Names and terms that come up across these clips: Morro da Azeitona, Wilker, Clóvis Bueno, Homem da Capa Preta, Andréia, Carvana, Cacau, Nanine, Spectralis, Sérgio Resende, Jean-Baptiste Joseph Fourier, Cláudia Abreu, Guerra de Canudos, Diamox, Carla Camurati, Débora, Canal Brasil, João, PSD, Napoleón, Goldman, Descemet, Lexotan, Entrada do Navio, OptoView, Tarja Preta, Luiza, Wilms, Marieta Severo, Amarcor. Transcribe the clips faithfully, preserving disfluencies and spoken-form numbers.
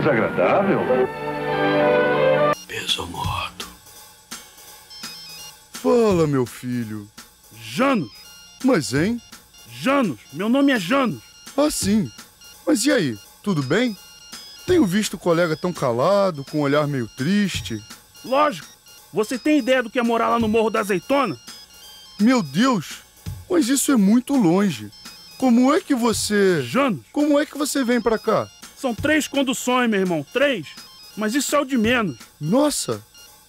desagradável. Peso morto. Fala, meu filho. Janos. Mas, hein? Janos. Meu nome é Janos. Ah, sim. Mas e aí? Tudo bem? Tenho visto o colega tão calado, com um olhar meio triste. Lógico. Você tem ideia do que é morar lá no Morro da Azeitona? Meu Deus! Mas isso é muito longe. Como é que você... Janos! Como é que você vem pra cá? São três conduções, meu irmão. Três? Mas isso é o de menos. Nossa!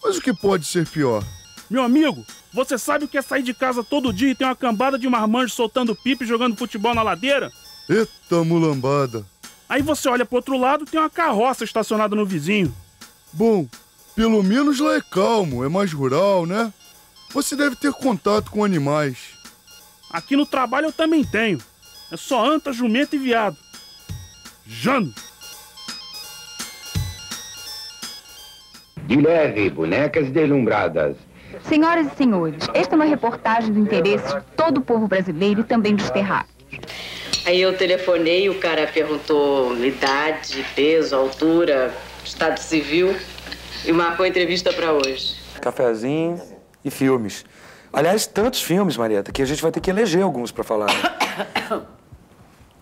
Mas o que pode ser pior? Meu amigo, você sabe o que é sair de casa todo dia e ter uma cambada de marmanjos soltando pipa e jogando futebol na ladeira? Eita, mulambada! Aí você olha pro outro lado e tem uma carroça estacionada no vizinho. Bom, pelo menos lá é calmo, é mais rural, né? Você deve ter contato com animais. Aqui no trabalho eu também tenho. É só anta, jumento e veado. Jano! De leve, bonecas deslumbradas. Senhoras e senhores, esta é uma reportagem do interesse de todo o povo brasileiro e também dos terráqueos. Aí eu telefonei, o cara perguntou idade, peso, altura, estado civil e marcou a entrevista para hoje. Cafezinho e filmes. Aliás, tantos filmes, Marieta, que a gente vai ter que eleger alguns para falar. Né?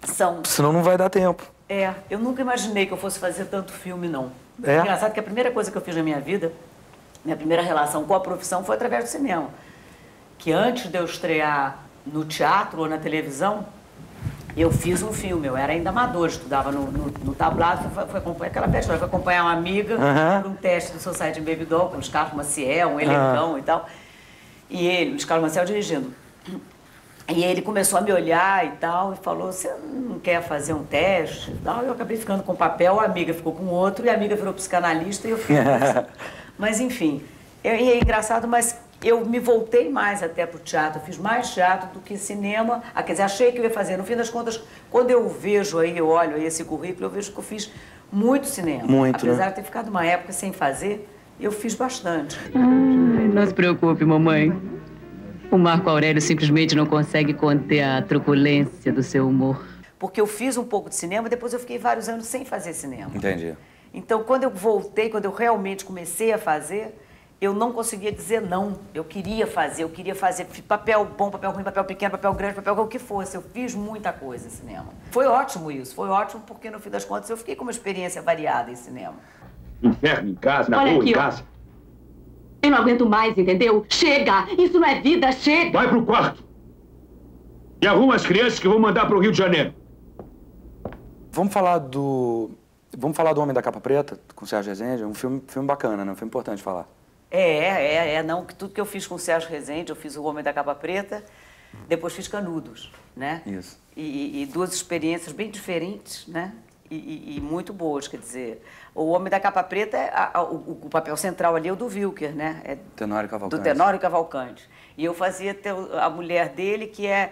São. Senão não vai dar tempo. É, eu nunca imaginei que eu fosse fazer tanto filme, não. É? É engraçado que a primeira coisa que eu fiz na minha vida, minha primeira relação com a profissão foi através do cinema. Que antes de eu estrear no teatro ou na televisão, eu fiz um filme, eu era ainda amador, estudava no, no, no tablado, foi, foi acompanhar aquela peça, foi acompanhar uma amiga uhum. por um teste do Society Baby Doll, com o Luis Carlos Maciel, um elegão uhum. e tal. E ele, Luis Carlos Maciel dirigindo. E ele começou a me olhar e tal, e falou, você não quer fazer um teste e tal? Eu acabei ficando com um papel, a amiga ficou com outro, e a amiga virou psicanalista e eu fiquei Mas enfim, eu, e é engraçado, mas... Eu me voltei mais até pro teatro, eu fiz mais teatro do que cinema. Ah, quer dizer, achei que eu ia fazer. No fim das contas, quando eu vejo aí, eu olho aí esse currículo, eu vejo que eu fiz muito cinema. Muito, Apesar né? de ter ficado uma época sem fazer, eu fiz bastante. Ai, não se preocupe, mamãe. O Marco Aurélio simplesmente não consegue conter a truculência do seu humor. Porque eu fiz um pouco de cinema, depois eu fiquei vários anos sem fazer cinema. Entendi. Então, quando eu voltei, quando eu realmente comecei a fazer... Eu não conseguia dizer não, eu queria fazer, eu queria fazer papel bom, papel ruim, papel pequeno, papel grande, papel o que fosse. Eu fiz muita coisa em cinema. Foi ótimo isso, foi ótimo porque no fim das contas eu fiquei com uma experiência variada em cinema. Inferno em casa, na rua, em casa. Eu não aguento mais, entendeu? Chega! Isso não é vida, chega! Vai pro quarto e arruma as crianças que eu vou mandar pro Rio de Janeiro. Vamos falar do... Vamos falar do Homem da Capa Preta, com o Sérgio Resende. É um filme, filme bacana, né? Um filme importante falar. É, é, é, não, que tudo que eu fiz com o Sérgio Resende, eu fiz o Homem da Capa Preta, depois fiz Canudos, né? Isso. E, e duas experiências bem diferentes, né? E, e, e muito boas, quer dizer, o Homem da Capa Preta, a, a, o, o papel central ali é o do Wilker, né? É Tenório Cavalcante. Do Tenório Cavalcante. E eu fazia a mulher dele, que é,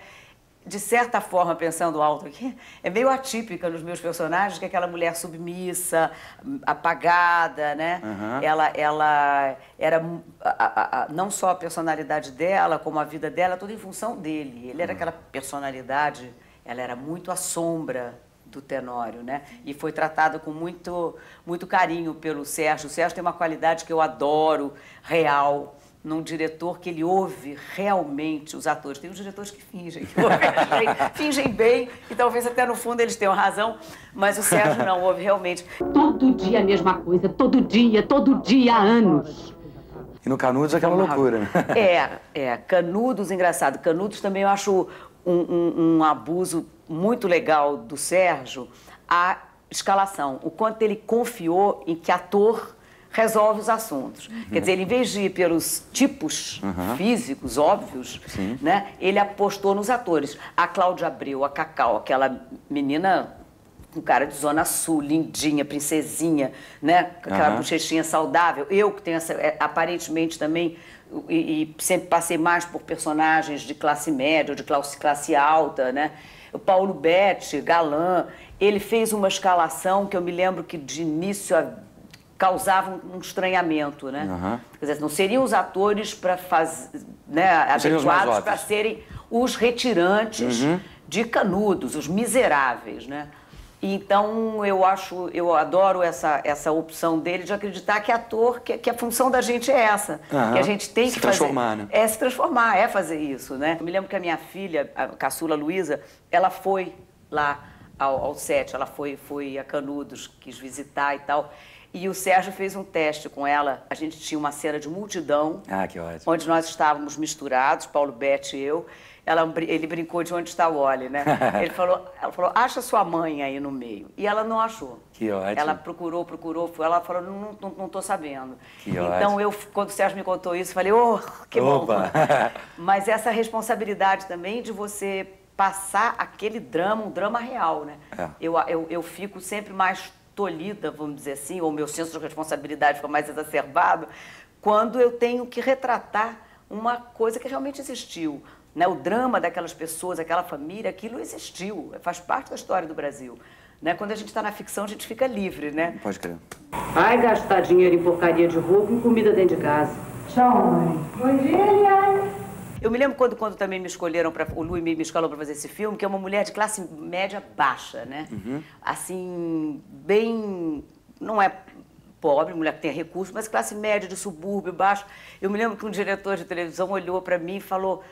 de certa forma, pensando alto aqui, é meio atípica nos meus personagens, que é aquela mulher submissa, apagada, né? Uhum. Ela, ela era a, a, a, não só a personalidade dela, como a vida dela, tudo em função dele. Ele era uhum. aquela personalidade, ela era muito à sombra do Tenório, né? E foi tratada com muito, muito carinho pelo Sérgio. O Sérgio tem uma qualidade que eu adoro, real. Num diretor que ele ouve realmente os atores. Tem os diretores que fingem, que ouvem, fingem bem, e talvez até no fundo eles tenham razão, mas o Sérgio não ouve realmente. Todo dia a mesma coisa, todo dia, todo dia há anos. E no Canudos é aquela loucura. É, é, Canudos, engraçado. Canudos também eu acho um, um, um abuso muito legal do Sérgio, a escalação, o quanto ele confiou em que ator resolve os assuntos. Uhum. Quer dizer, ele, em vez de ir pelos tipos uhum. físicos, óbvios, Sim. né? Ele apostou nos atores. A Cláudia Abreu, a Cacau, aquela menina com cara de zona sul, lindinha, princesinha, né? Aquela uhum. bochechinha saudável. Eu que tenho essa, aparentemente também, e, e sempre passei mais por personagens de classe média, ou de classe, classe alta, né? O Paulo Betti, galã, ele fez uma escalação que eu me lembro que de início a causava um estranhamento, né? Uhum. Quer dizer, não seriam os atores para faz... né, adequados para serem os retirantes uhum. de Canudos, os miseráveis, né? Então, eu acho, eu adoro essa, essa opção dele de acreditar que ator, que, que a função da gente é essa. Uhum. Que a gente tem que fazer. Se transformar, né? É se transformar, é fazer isso, né? Eu me lembro que a minha filha, a caçula Luiza, ela foi lá ao, ao set, ela foi, foi a Canudos, quis visitar e tal. E o Sérgio fez um teste com ela. A gente tinha uma cena de multidão. Ah, que ótimo. Onde nós estávamos misturados, Paulo Betti e eu. Ela, ele brincou de onde está o Wally, né? Ele falou, ela falou, acha sua mãe aí no meio. E ela não achou. Que ótimo. Ela procurou, procurou, foi. Ela falou, não, não, não tô sabendo. Que então, ótimo. Eu, quando o Sérgio me contou isso, falei, oh, que Opa. Bom. Mas essa responsabilidade também de você passar aquele drama, um drama real, né? É. Eu, eu, eu fico sempre mais tolhida, vamos dizer assim, ou meu senso de responsabilidade fica mais exacerbado, quando eu tenho que retratar uma coisa que realmente existiu. O drama daquelas pessoas, aquela família, aquilo existiu, faz parte da história do Brasil. Quando a gente está na ficção, a gente fica livre, né? Pode crer. Vai gastar dinheiro em porcaria de roupa e comida dentro de casa. Tchau, mãe. Bom dia, Eliane. Eu me lembro quando, quando também me escolheram, pra, o Lu me, me escalou para fazer esse filme, que é uma mulher de classe média baixa, né? Uhum. Assim, bem... não é... pobre, mulher que tem recursos, mas classe média, de subúrbio, baixo. Eu me lembro que um diretor de televisão olhou para mim e falou...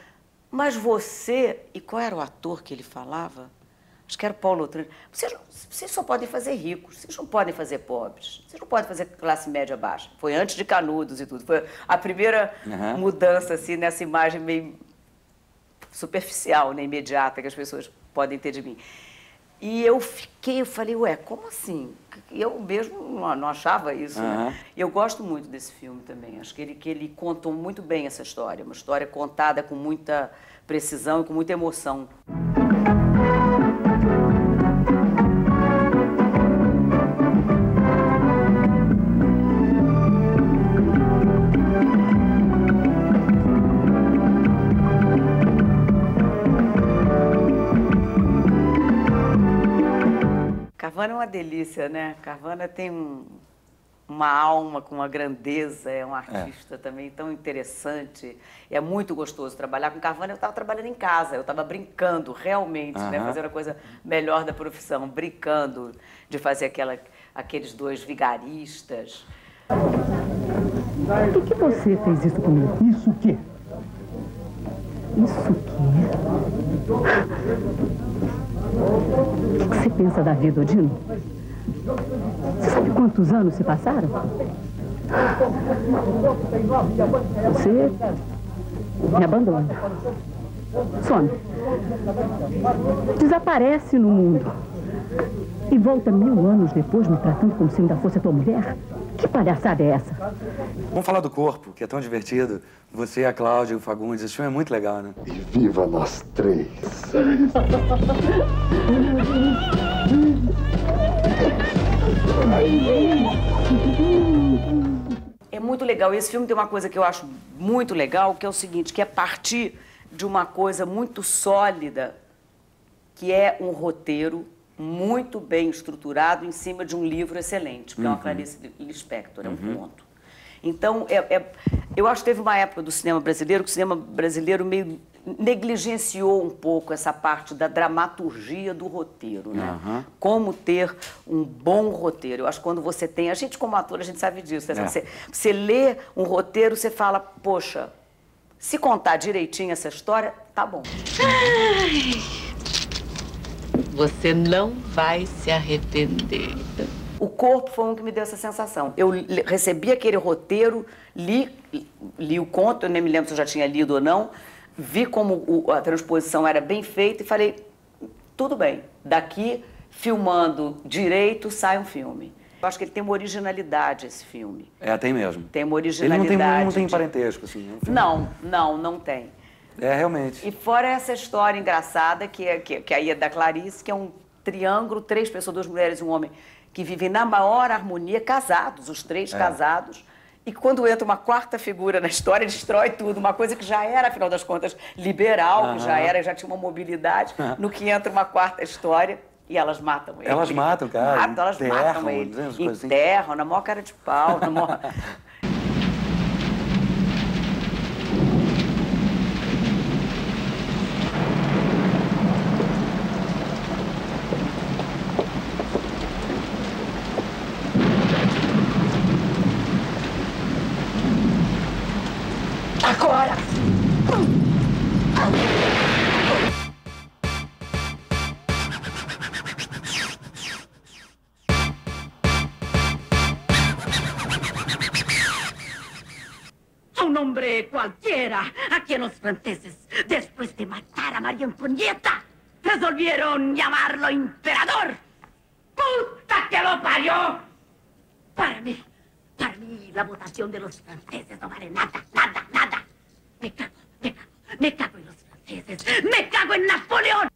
Mas você, e qual era o ator que ele falava? Acho que era o Paulo Outran. Vocês, vocês só podem fazer ricos, vocês não podem fazer pobres, vocês não podem fazer classe média baixa. Foi antes de Canudos e tudo. Foi a primeira uhum. mudança assim, nessa imagem meio superficial, né, imediata, que as pessoas podem ter de mim. E eu fiquei, eu falei, ué, como assim? Eu mesmo não, não achava isso, uhum. né? Eu gosto muito desse filme também. Acho que ele, que ele contou muito bem essa história. Uma história contada com muita precisão e com muita emoção. Carvana é uma delícia, né? Carvana tem um, uma alma com uma grandeza, é um artista é. também tão interessante. É muito gostoso trabalhar com Carvana. Eu estava trabalhando em casa, eu estava brincando realmente, uh-huh. né? Fazendo a coisa melhor da profissão, brincando de fazer aquela, aqueles dois vigaristas. Por que você fez isso comigo? Isso o quê? Isso o quê? O que você pensa da vida, Odino? Você sabe quantos anos se passaram? Você me abandona. Some. Desaparece no mundo. E volta mil anos depois me tratando como se ainda fosse a tua mulher? Que palhaçada é essa? Vamos falar do corpo, que é tão divertido. Você, a Cláudia e o Fagundes, esse filme é muito legal, né? E viva nós três! É muito legal. Esse filme tem uma coisa que eu acho muito legal, que é o seguinte, que é partir de uma coisa muito sólida, que é um roteiro muito bem estruturado em cima de um livro excelente, que uhum. é uma Clarice Lispector, é um uhum. ponto. Então, é, é, eu acho que teve uma época do cinema brasileiro que o cinema brasileiro meio negligenciou um pouco essa parte da dramaturgia do roteiro, né? Uhum. Como ter um bom roteiro. Eu acho que quando você tem... A gente, como ator, a gente sabe disso. Né? É. Você, você lê um roteiro, você fala, poxa, se contar direitinho essa história, tá bom. Ai... Você não vai se arrepender. O corpo foi um que me deu essa sensação. Eu recebi aquele roteiro, li, li o conto, eu nem me lembro se eu já tinha lido ou não, vi como o, a transposição era bem feita e falei, tudo bem, daqui, filmando direito, sai um filme. Eu acho que ele tem uma originalidade, esse filme. É, tem mesmo. Tem uma originalidade. Ele não tem, não tem parentesco, assim. Um não, não, não tem. É, realmente. E fora essa história engraçada, que, é, que, que aí é da Clarice, que é um triângulo, três pessoas, duas mulheres e um homem, que vivem na maior harmonia, casados, os três é. casados, e quando entra uma quarta figura na história, destrói tudo, uma coisa que já era, afinal das contas, liberal, uhum. que já era, já tinha uma mobilidade, uhum. no que entra uma quarta história, e elas matam ele. Elas matam, cara. Matam, elas enterram, matam ele. Enterram, assim. Na maior cara de pau, na maior... cualquiera. Aquí los franceses, después de matar a María Antonieta, resolvieron llamarlo emperador. ¡Puta que lo parió! Para mí, para mí, la votación de los franceses no vale nada, nada, nada. Me cago, me cago, me cago en los franceses, me cago en Napoleón.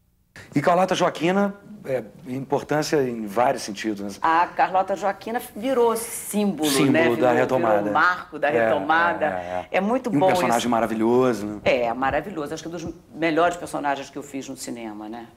E Carlota Joquina, é, importância em vários sentidos. Né? A Carlota Joquina virou símbolo, símbolo né? Símbolo da retomada. Virou marco da retomada. É, é, é. é muito bom. Um personagem isso. maravilhoso, né? É, maravilhoso. Acho que é um dos melhores personagens que eu fiz no cinema, né?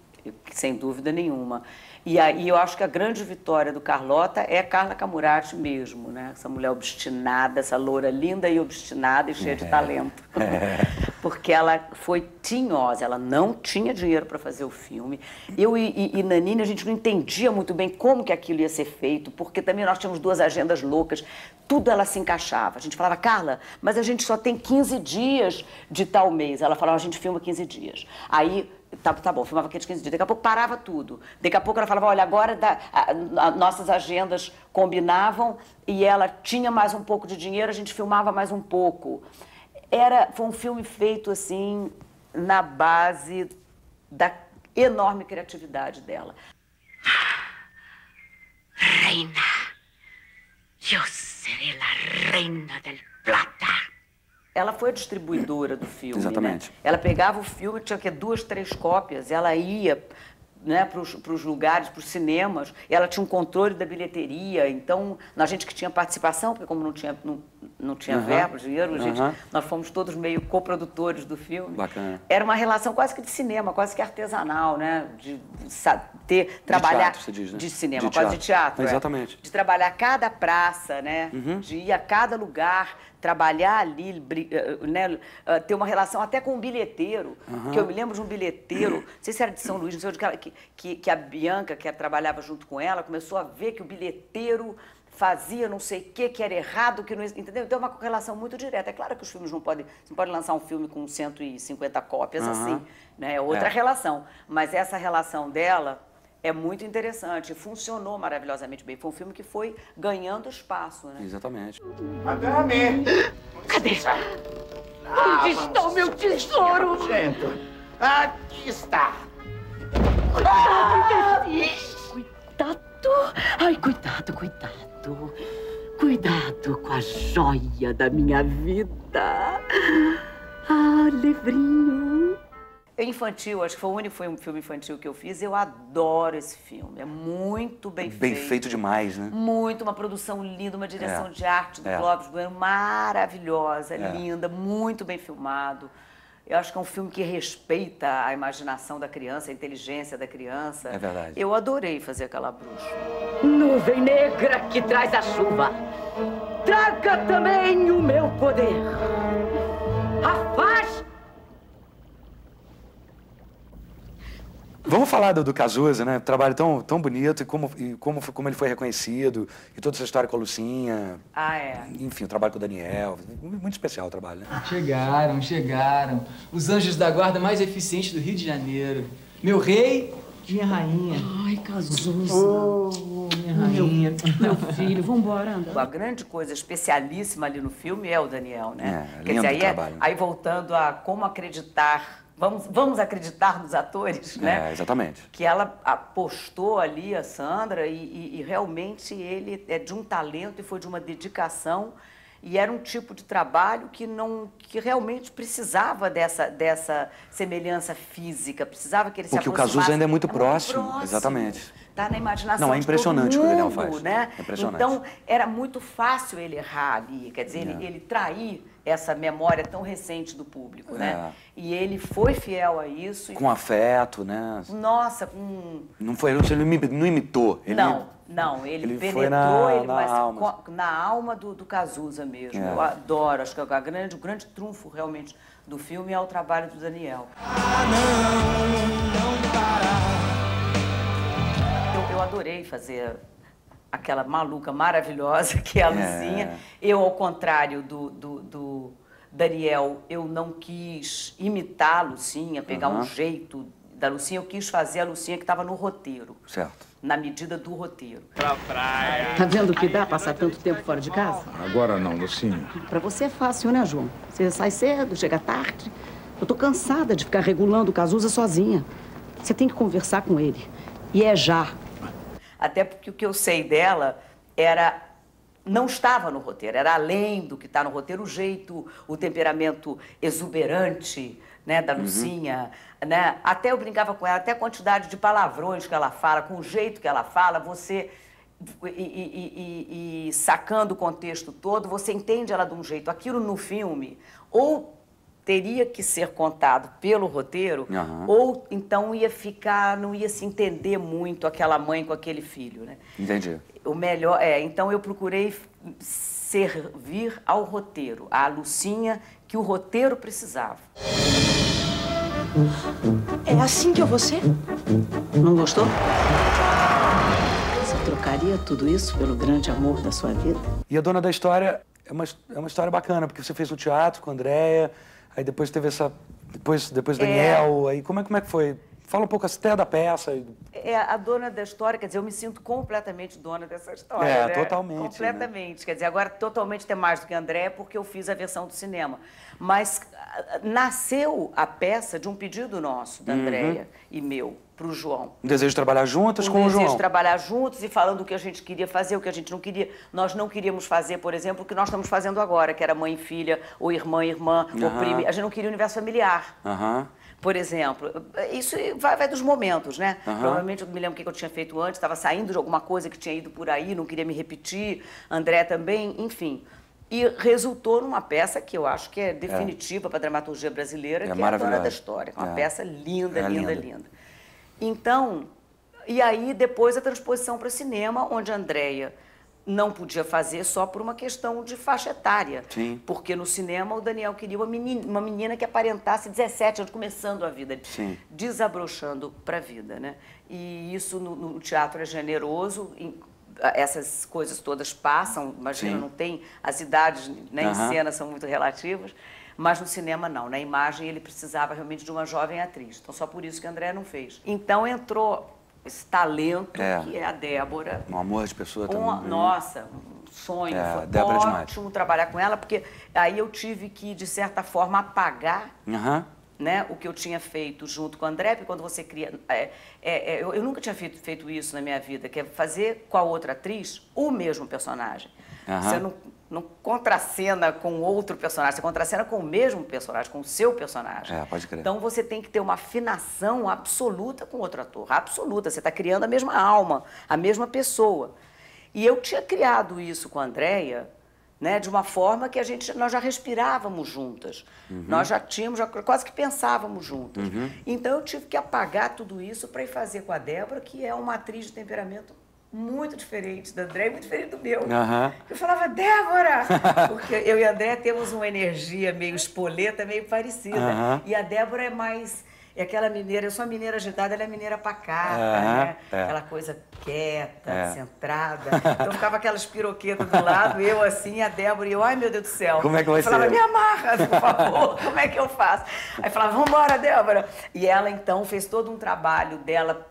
Sem dúvida nenhuma. E aí eu acho que a grande vitória do Carlota é a Carla Camurati mesmo, né? Essa mulher obstinada, essa loura linda e obstinada e cheia é. de talento. É. Porque ela foi tinhosa, ela não tinha dinheiro para fazer o filme. Eu e, e, e Nanine, a gente não entendia muito bem como que aquilo ia ser feito, porque também nós tínhamos duas agendas loucas, tudo ela se encaixava. A gente falava, Carla, mas a gente só tem quinze dias de tal mês. Ela falava, a gente filma quinze dias. Aí... Tá, tá bom, filmava aqueles quinze dias, daqui a pouco parava tudo. Daqui a pouco ela falava, olha, agora da, a, a, nossas agendas combinavam e ela tinha mais um pouco de dinheiro, a gente filmava mais um pouco. Era, foi um filme feito, assim, na base da enorme criatividade dela. Reina, eu serei a reina del plata. Ela foi a distribuidora do filme. Exatamente. Né? Ela pegava o filme, tinha que duas, três cópias, ela ia né, para os lugares, para os cinemas, ela tinha um controle da bilheteria, então, a gente que tinha participação, porque como não tinha, não, não tinha uhum. verba, dinheiro, uhum. gente, nós fomos todos meio coprodutores do filme. Bacana. Era uma relação quase que de cinema, quase que artesanal, né? De ter, trabalhar... De teatro, você diz, né? De cinema, de quase teatro. de teatro. Exatamente. É. De trabalhar cada praça, né? Uhum. De ir a cada lugar, trabalhar ali, né, ter uma relação até com um bilheteiro, uhum. que eu me lembro de um bilheteiro, não sei se era de São Luís, não sei onde, que, que a Bianca, que trabalhava junto com ela, começou a ver que o bilheteiro fazia não sei o que, que era errado, que não... Entendeu? Então é uma relação muito direta. É claro que os filmes não podem... Você não pode lançar um filme com cento e cinquenta cópias, uhum. assim, né? É outra é. relação. Mas essa relação dela... É muito interessante, funcionou maravilhosamente bem. Foi um filme que foi ganhando espaço, né? Exatamente. Madame! Cadê? Onde está o meu tesouro? Aqui está! Ah! Cuidado! Ai, cuidado, cuidado! Cuidado com a joia da minha vida! Ah, livrinho! Infantil, acho que foi o único foi um filme infantil que eu fiz. Eu adoro esse filme, é muito bem, bem feito. Bem feito demais, né? Muito, uma produção linda, uma direção é. de arte do é. Clóvis Bueno maravilhosa, é. linda, muito bem filmado. Eu acho que é um filme que respeita a imaginação da criança, a inteligência da criança. É verdade. Eu adorei fazer aquela bruxa. Nuvem negra que traz a chuva, traga também o meu poder. Afasta! Vamos falar do, do Cazuza, né? Trabalho tão, tão bonito e, como, e como, como ele foi reconhecido, e toda essa história com a Lucinha. Ah, é? Enfim, o trabalho com o Daniel. Muito especial o trabalho, né? Chegaram, chegaram. Os anjos da guarda mais eficientes do Rio de Janeiro. Meu rei, minha rainha. Ai, Cazuza. Oh, minha rainha. Meu, meu filho, vambora, anda. A grande coisa especialíssima ali no filme é o Daniel, né? É, Quer dizer, aí, trabalho, é, né? aí voltando a como acreditar. Vamos, vamos acreditar nos atores, né? É, exatamente. Que ela apostou ali, a Sandra, e, e, e realmente ele é de um talento e foi de uma dedicação. E era um tipo de trabalho que, não, que realmente precisava dessa, dessa semelhança física, precisava que ele Porque se aproximasse. Porque o Cazuza ainda é muito, é próximo, muito próximo, exatamente. Está na imaginação Não, é impressionante de todo mundo, o que o Daniel faz, né? É impressionante. Então, era muito fácil ele errar ali, quer dizer, é. ele, ele trair essa memória tão recente do público, é. né? E ele foi fiel a isso. Com e... afeto, né? Nossa, com... Não foi, ele não imitou. Ele... Não, não, ele, ele penetrou, na, ele, na mas alma. na alma do, do Cazuza mesmo. É. Eu adoro, acho que a grande, o grande trunfo realmente do filme é o trabalho do Daniel. Ah, não, não parar. Eu, eu adorei fazer... aquela maluca maravilhosa que é a Lucinha. É. Eu, ao contrário do, do, do Daniel, eu não quis imitar a Lucinha, pegar uhum. um jeito da Lucinha, eu quis fazer a Lucinha que estava no roteiro. Certo. Na medida do roteiro. Pra praia. Tá vendo o que dá passar tanto tempo fora de casa? Agora não, Lucinha. Pra você é fácil, né, João? Você sai cedo, chega tarde. Eu tô cansada de ficar regulando o Cazuza sozinha. Você tem que conversar com ele. E é já. Até porque o que eu sei dela era... não estava no roteiro, era além do que está no roteiro, o jeito, o temperamento exuberante, né, da Lucinha, uhum. né? Até eu brincava com ela, até a quantidade de palavrões que ela fala, com o jeito que ela fala, você, e, e, e, e sacando o contexto todo, você entende ela de um jeito. Aquilo no filme, ou teria que ser contado pelo roteiro, uhum. ou então ia ficar, não ia se entender muito aquela mãe com aquele filho, né? Entendi. O melhor, é, então eu procurei servir ao roteiro, à Lucinha que o roteiro precisava. É assim que eu vou ser? Não gostou? Você trocaria tudo isso pelo grande amor da sua vida? E a dona da história é uma, é uma história bacana, porque você fez o teatro com a Andréia, aí depois teve essa... depois, depois Daniel, é... aí como é, como é que foi? Fala um pouco até da peça. É, a dona da história, quer dizer, eu me sinto completamente dona dessa história. É, né? Totalmente. Completamente. Né? Quer dizer, agora totalmente tem mais do que a Andréia, porque eu fiz a versão do cinema. Mas nasceu a peça de um pedido nosso, da uhum. Andréia e meu, para o João. Um desejo de trabalhar juntas com o João. Um desejo de trabalhar juntos e falando o que a gente queria fazer, o que a gente não queria. Nós não queríamos fazer, por exemplo, o que nós estamos fazendo agora, que era mãe e filha, ou irmã e irmã, uhum. ou prima. A gente não queria o universo familiar. Aham. Uhum. Por exemplo, isso vai, vai dos momentos, né? Uhum. Provavelmente eu me lembro o que eu tinha feito antes, estava saindo de alguma coisa que tinha ido por aí, não queria me repetir, André também, enfim. E resultou numa peça que eu acho que é definitiva é. para a dramaturgia brasileira, é que é a Dona da História. Uma é. peça linda, é linda, linda, linda. Então, e aí depois a transposição para o cinema, onde a Andréia não podia fazer só por uma questão de faixa etária. Sim. Porque no cinema o Daniel queria uma menina, uma menina que aparentasse dezessete anos, começando a vida, Sim. desabrochando para a vida, né? E isso no, no teatro é generoso, em, essas coisas todas passam, imagina, Sim. não tem, as idades, né, uhum. em cena são muito relativas, mas no cinema não, na imagem ele precisava realmente de uma jovem atriz, então só por isso que a Andréia não fez. Então entrou... esse talento é. que é a Débora. Um amor de pessoa também. Um, nossa, um sonho. É, foi ótimo trabalhar com ela, porque aí eu tive que, de certa forma, apagar uhum. né, o que eu tinha feito junto com a André, porque quando você cria... É, é, é, eu, eu nunca tinha feito, feito isso na minha vida, que é fazer com a outra atriz o mesmo personagem. Uhum. Você não, não contracena com outro personagem, você contracena com o mesmo personagem, com o seu personagem. É, pode crer. Então você tem que ter uma afinação absoluta com outro ator, absoluta. Você está criando a mesma alma, a mesma pessoa. E eu tinha criado isso com a Andréia, né, de uma forma que a gente, nós já respirávamos juntas, uhum. nós já tínhamos, já quase que pensávamos juntas. Uhum. Então eu tive que apagar tudo isso para ir fazer com a Débora, que é uma atriz de temperamento muito diferente da Andréia, muito diferente do meu. Uhum. Eu falava, Débora! Porque eu e a Andréia temos uma energia meio espoleta, meio parecida. Uhum. E a Débora é mais... é aquela mineira, eu sou a mineira agitada, ela é a mineira pacata, uhum. né? É. Aquela coisa quieta, é. centrada. Então ficava aquelas piroquetas do lado, eu assim, a Débora, e eu, ai meu Deus do céu. Como é que vai eu falava, ser? Me amarra, por favor, como é que eu faço? Aí falava, vamos embora, Débora! E ela, então, fez todo um trabalho dela,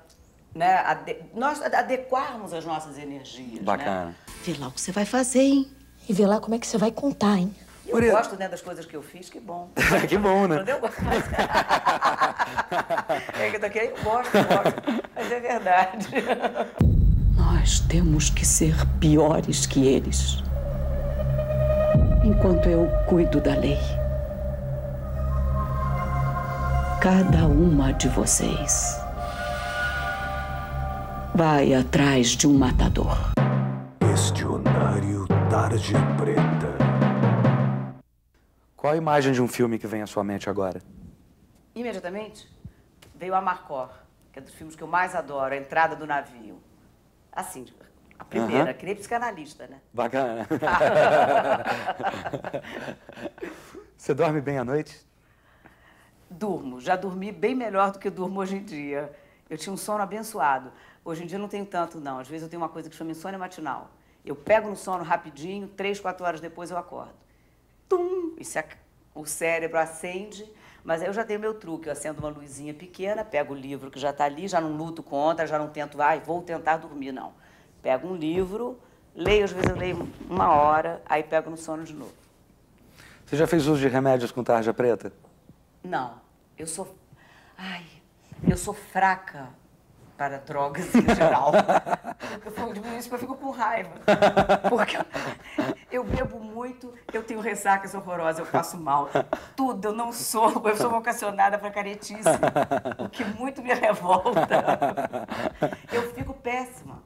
né, ade nós adequarmos as nossas energias. Bacana. Né? Vê lá o que você vai fazer, hein? E vê lá como é que você vai contar, hein? Eu Por gosto, eu... né, das coisas que eu fiz, que bom. Que bom, né? Quando eu gosto, mas... é que eu gosto, eu gosto, mas é verdade. Nós temos que ser piores que eles. Enquanto eu cuido da lei, cada uma de vocês vai atrás de um matador. Questionário Tarja Preta. Qual a imagem de um filme que vem à sua mente agora? Imediatamente veio Amarcor, que é dos filmes que eu mais adoro, A Entrada do Navio. Assim, a primeira, que nem psicanalista, né? Bacana. Você dorme bem à noite? Durmo. Já dormi bem melhor do que eu durmo hoje em dia. Eu tinha um sono abençoado. Hoje em dia não tenho tanto, não. Às vezes eu tenho uma coisa que chama insônia matinal. Eu pego no sono rapidinho, três, quatro horas depois eu acordo. Tum! Isso é... o cérebro acende, Mas eu já tenho meu truque, eu acendo uma luzinha pequena, pego o livro que já está ali, já não luto contra, já não tento, ai, ah, vou tentar dormir, não. Pego um livro, leio, às vezes eu leio uma hora, aí pego no sono de novo. Você já fez uso de remédios com tarja preta? Não, eu sou... Ai, eu sou fraca para drogas em geral. Eu falo de município, eu fico com raiva. Porque eu bebo muito, eu tenho ressacas horrorosas, eu passo mal. Tudo, eu não sou, eu sou vocacionada para caretice, o que muito me revolta. Eu fico péssima.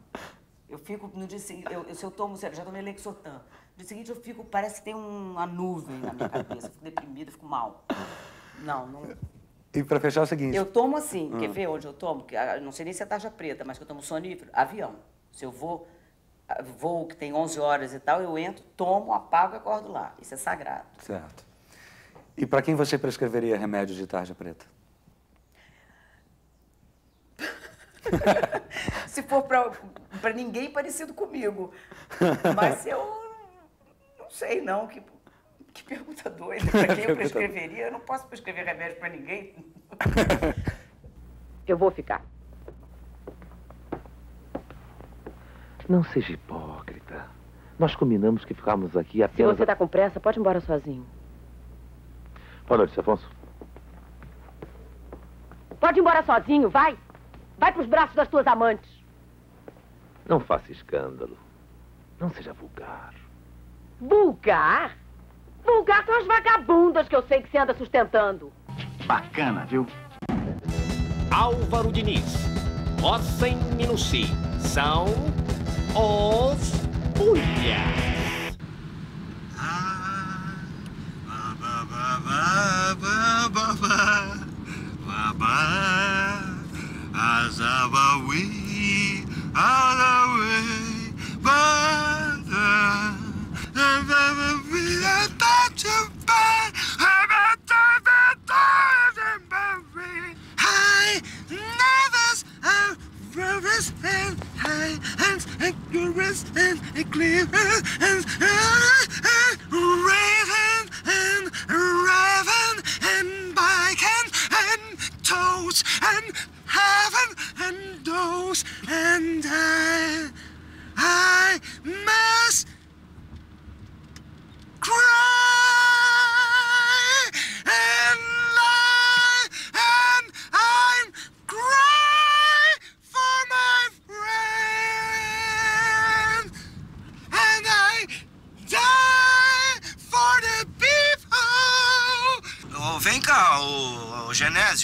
Eu fico, no dia seguinte, eu, se eu tomo, já tomei Lexotan. No dia seguinte eu fico, parece que tem uma nuvem na minha cabeça, eu fico deprimida, eu fico mal. Não, não... E para fechar é o seguinte... Eu tomo assim, hum. quer ver onde eu tomo? Que, não sei nem se é tarja preta, mas que eu tomo sonífero, avião. Se eu vou, vou que tem onze horas e tal, eu entro, tomo, apago e acordo lá. Isso é sagrado. Certo. E para quem você prescreveria remédio de tarja preta? Se for para ninguém parecido comigo. Mas eu não sei não, que... Que pergunta doida, para quem eu prescreveria? Eu não posso prescrever remédio para ninguém. Eu vou ficar. Não seja hipócrita. Nós combinamos que ficamos aqui apenas... Se você está com pressa, pode ir embora sozinho. Boa noite, Afonso. Pode ir embora sozinho, vai. Vai para os braços das tuas amantes. Não faça escândalo. Não seja vulgar. Vulgar? Vulgar são as vagabundas que eu sei que você anda sustentando. Bacana, viu? Álvaro Diniz, Rossem Minussi, são os Bulhas.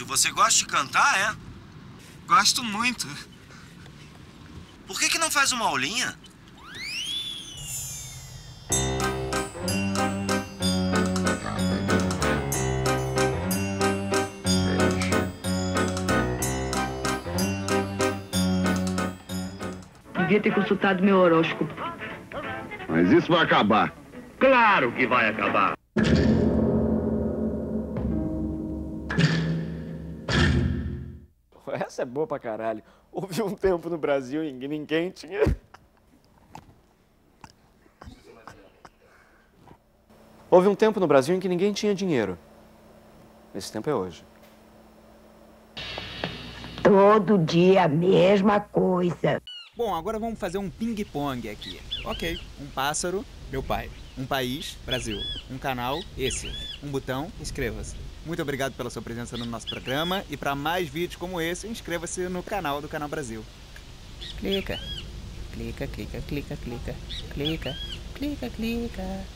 Você gosta de cantar, é? Gosto muito. Por que que não faz uma aulinha? Devia ter consultado meu horóscopo. Mas isso vai acabar. Claro que vai acabar. Essa é boa pra caralho. Houve um tempo no Brasil e ninguém tinha... Houve um tempo no Brasil em que ninguém tinha dinheiro. Esse tempo é hoje. Todo dia a mesma coisa. Bom, agora vamos fazer um ping-pong aqui. Ok. Um pássaro, meu pai. Um país, Brasil. Um canal, esse. Um botão, inscreva-se. Muito obrigado pela sua presença no nosso programa e para mais vídeos como esse, inscreva-se no canal do Canal Brasil. Clica, clica, clica, clica, clica, clica, clica, clica.